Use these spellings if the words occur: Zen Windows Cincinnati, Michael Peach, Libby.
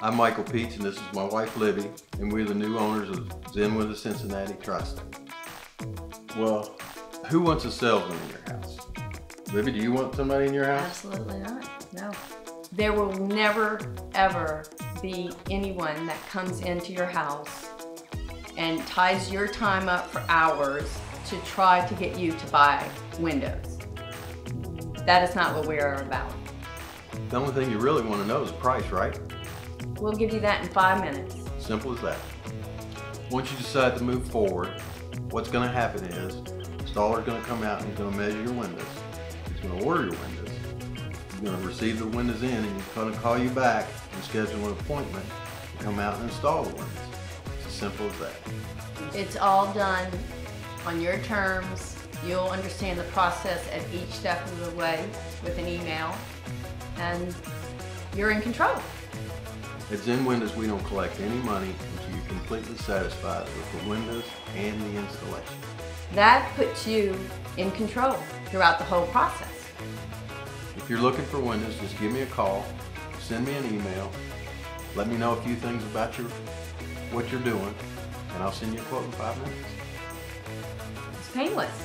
I'm Michael Peach and this is my wife Libby, and we're the new owners of Zen Windows Cincinnati Tri-State. Well, who wants a salesman in your house? Libby, do you want somebody in your house? Absolutely not, no. There will never, ever be anyone that comes into your house and ties your time up for hours to try to get you to buy windows. That is not what we are about. The only thing you really want to know is the price, right? We'll give you that in 5 minutes. Simple as that. Once you decide to move forward, what's going to happen is the installer's going to come out and he's going to measure your windows. He's going to order your windows. He's going to receive the windows in, and he's going to call you back and schedule an appointment to come out and install the windows. It's as simple as that. It's all done on your terms. You'll understand the process at each step of the way with an email, and you're in control. At Zen Windows, we don't collect any money until you're completely satisfied with the windows and the installation. That puts you in control throughout the whole process. If you're looking for windows, just give me a call, send me an email, let me know a few things about what you're doing, and I'll send you a quote in 5 minutes. It's painless.